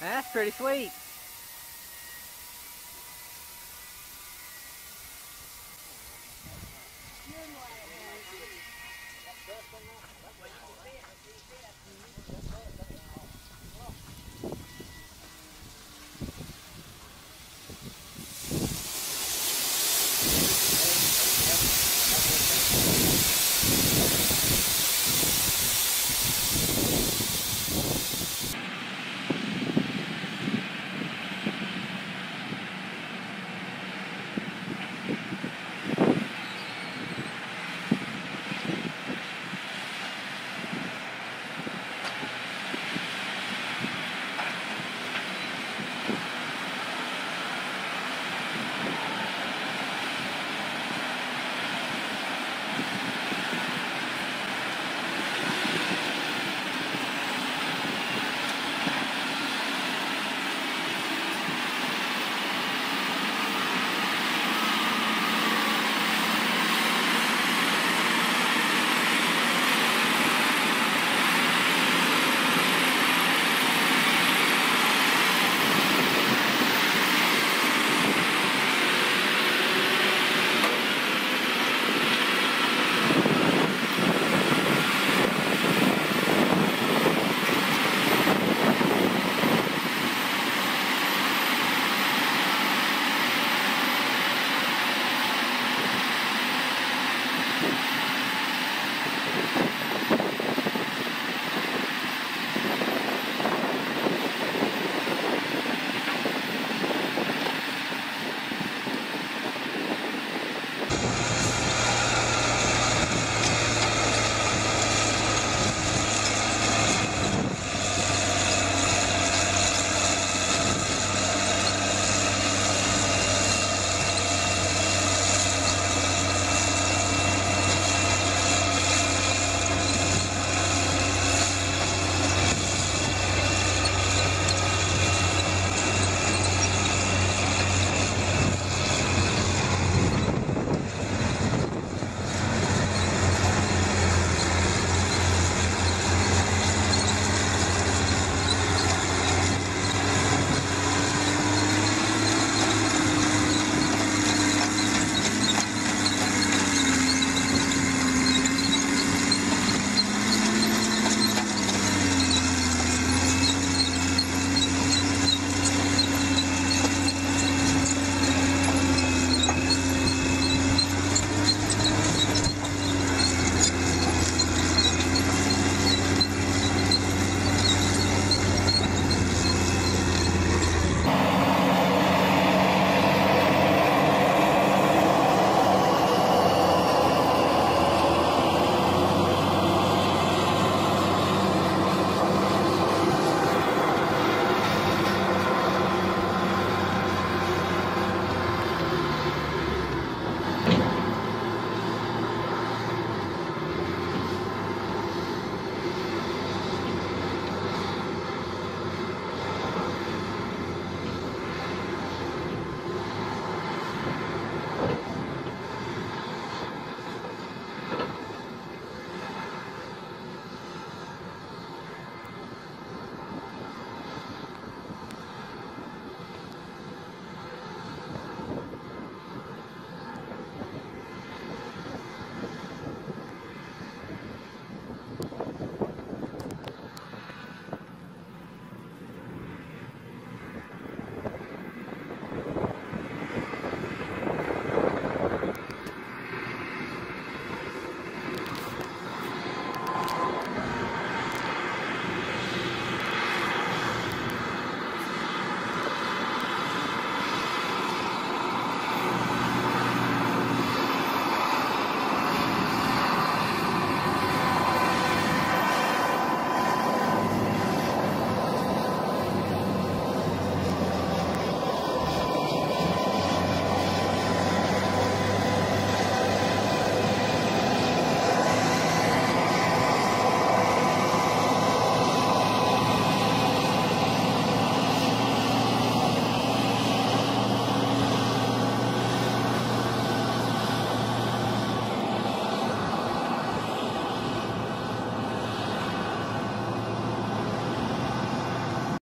That's pretty sweet.